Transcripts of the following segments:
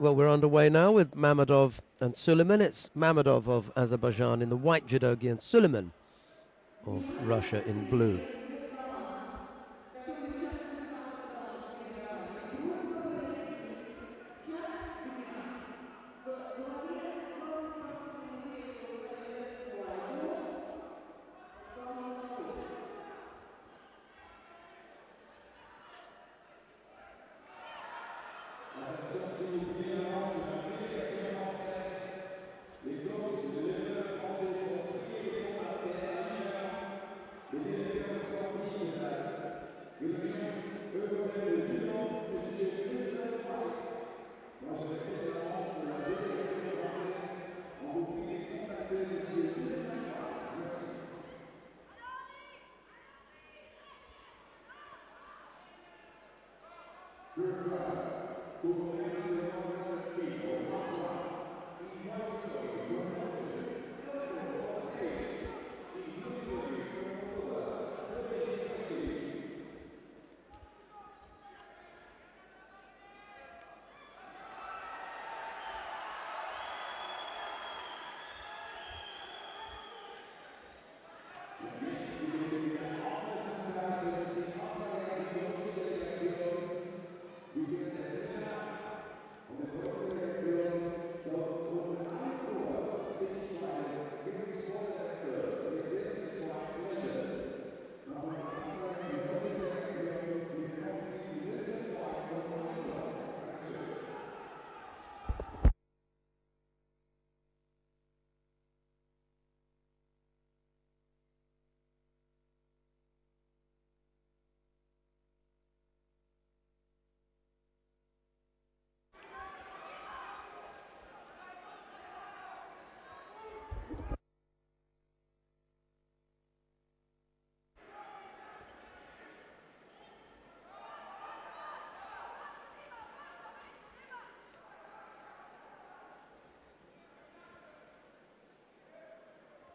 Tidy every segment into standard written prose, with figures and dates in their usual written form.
Well, we're underway now with Mammadov and Suleiman. It's Mammadov of Azerbaijan in the white judogi and Suleiman of Russia in blue.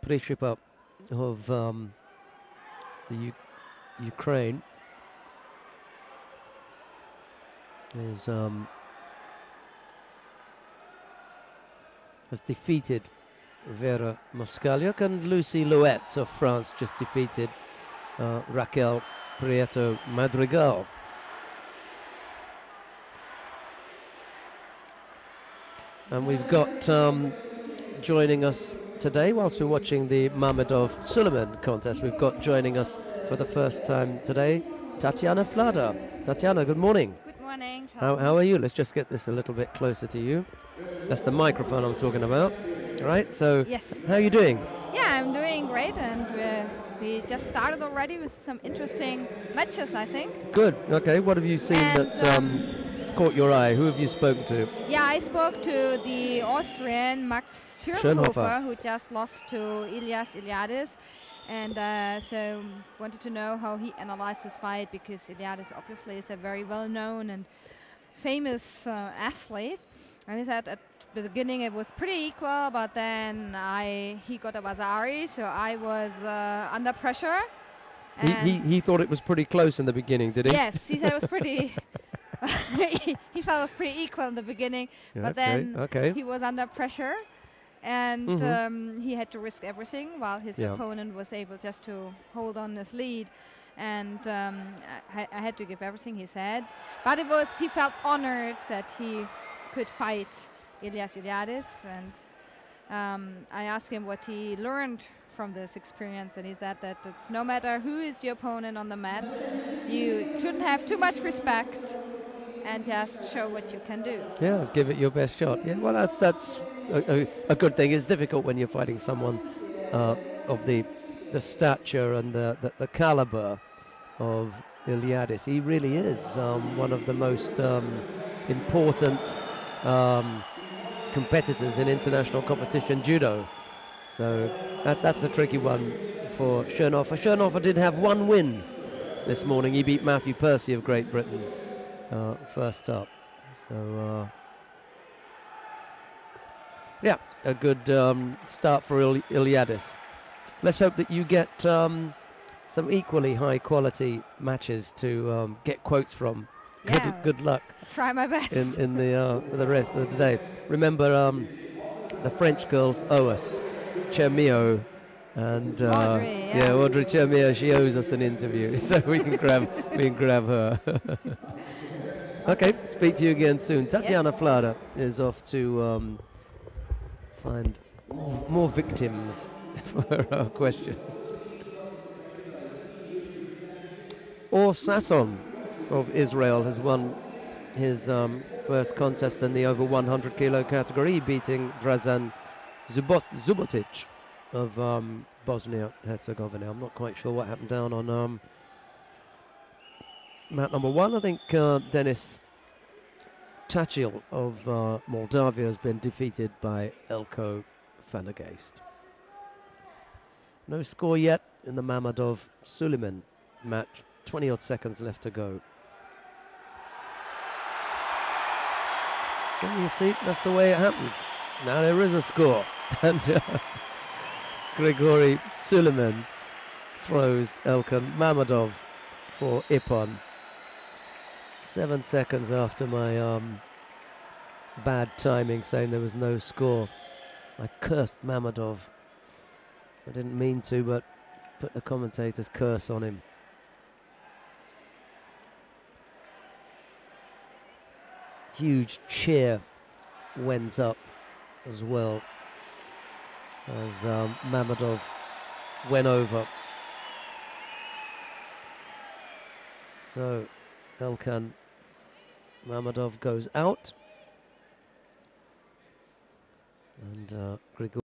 Prieto of the Ukraine has defeated Vera Moskalyuk, and Lucy Louette of France just defeated Raquel Prieto Madrigal. And we've got joining us today, whilst we're watching the Mammadov-Suleiman contest, we've got joining us for the first time today, Tatiana Flada. Tatiana, good morning. Good morning. How are you? Let's just get this a little bit closer to you. That's the microphone I'm talking about. Right, so yes. How are you doing? Yeah, I'm doing great, and we just started already with some interesting matches, I think. Good, okay. What have you seen that caught your eye? Who have you spoken to? Yeah, I spoke to the Austrian Max Schoenhofer, who just lost to Ilias Iliadis, and so wanted to know how he analyzed this fight, because Iliadis obviously is a very well-known and famous athlete. And he said at the beginning it was pretty equal, but then he got a Wazari, so I was under pressure. He thought it was pretty close in the beginning, did he? Yes, he said it was pretty... he felt it was pretty equal in the beginning, yeah, but then he was under pressure, and he had to risk everything while his opponent was able just to hold on his lead, and I had to give everything, he said. But it was, he felt honored that he could fight Ilias Iliadis, and I asked him what he learned from this experience, and he said that it's no matter who is your opponent on the mat, you shouldn't have too much respect and just show what you can do. Yeah, give it your best shot. Yeah, well, that's a good thing. It's difficult when you're fighting someone of the stature and the caliber of Iliadis. He really is one of the most important competitors in international competition judo. So that's a tricky one for Schoenhofer. Schoenhofer did have one win this morning. He beat Matthew Percy of Great Britain first up. So, yeah, a good start for Iliadis. Let's hope that you get some equally high-quality matches to get quotes from Good luck. Try my best. In the rest of the day. Remember, the French girls owe us. Tcheumeo and Audrey, Audrey Tcheumeo, she owes us an interview, so we can grab her. Okay, speak to you again soon. Tatiana Flada is off to find more victims for our questions. Or Sasson of Israel has won his first contest in the over 100 kilo category, beating Drazan Zubotic of Bosnia-Herzegovina. I'm not quite sure what happened down on mat number one. I think Denis Tachil of Moldavia has been defeated by Elko Fanagaste. No score yet in the Mammadov Suleiman match. 20-odd seconds left to go. And you see, that's the way it happens. Now there is a score, and Grigorii Sulemin throws Elkhan Mammadov for Ippon. 7 seconds after my bad timing, saying there was no score. I cursed Mammadov. I didn't mean to, but put the commentator's curse on him. Huge cheer went up as well as Mammadov went over. So Elkhan Mammadov goes out, and Grigorii